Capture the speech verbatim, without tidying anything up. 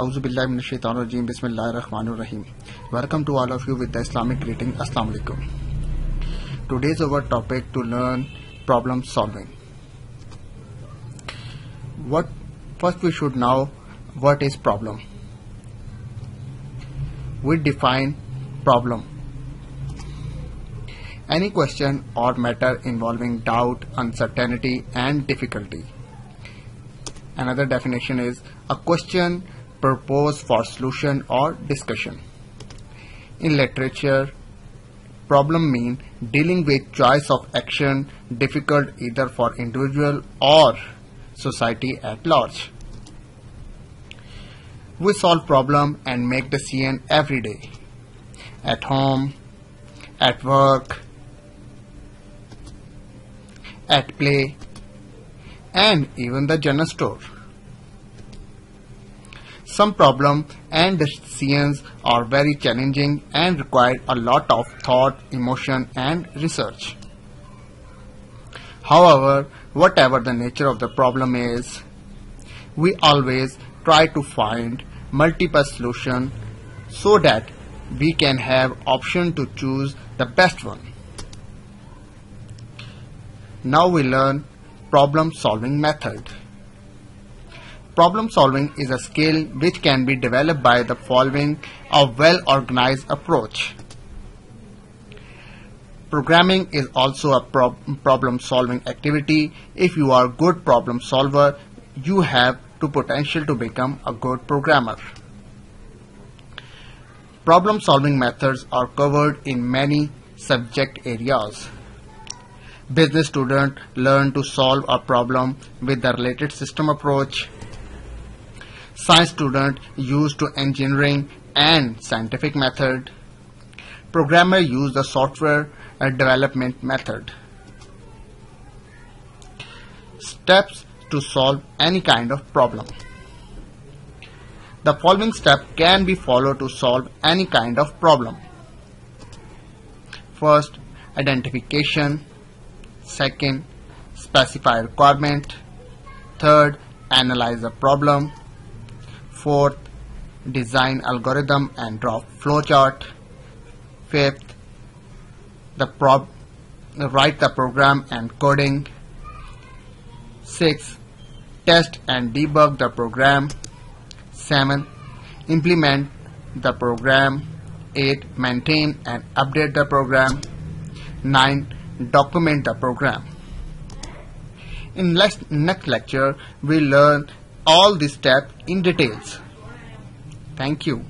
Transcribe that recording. Auzubillahi minash shaitanir rajeem. Bismillahir Rahmanir Rahim. Welcome to all of you with the Islamic greeting. Assalamu alaikum. Today is our topic to learn problem solving. What first we should know what is problem. We define problem. Any question or matter involving doubt, uncertainty and difficulty. Another definition is a question proposed for solution or discussion. In literature, problem means dealing with choice of action difficult either for individual or society at large. We solve problem and make decision every day, at home, at work, at play, and even the general store. Some problems and decisions are very challenging and require a lot of thought, emotion, and research. However, whatever the nature of the problem is, we always try to find multiple solutions so that we can have option to choose the best one. Now we learn problem solving method. Problem solving is a skill which can be developed by the following a well organized approach. Programming is also a prob problem solving activity. If you are a good problem solver, you have the potential to become a good programmer. Problem solving methods are covered in many subject areas. Business students learn to solve a problem with the related system approach. Science students use to engineering and scientific method. Programmer use the software development method. Steps to solve any kind of problem. The following step can be followed to solve any kind of problem. First, identification. Second, specify requirement. Third, analyze the problem. Fourth, design algorithm and draw flowchart. Fifth, the prob write the program and coding. Sixth, test and debug the program. Seventh, implement the program. Eight, maintain and update the program. Nine, document the program. In next, next lecture, we learn all these steps in details. Thank you.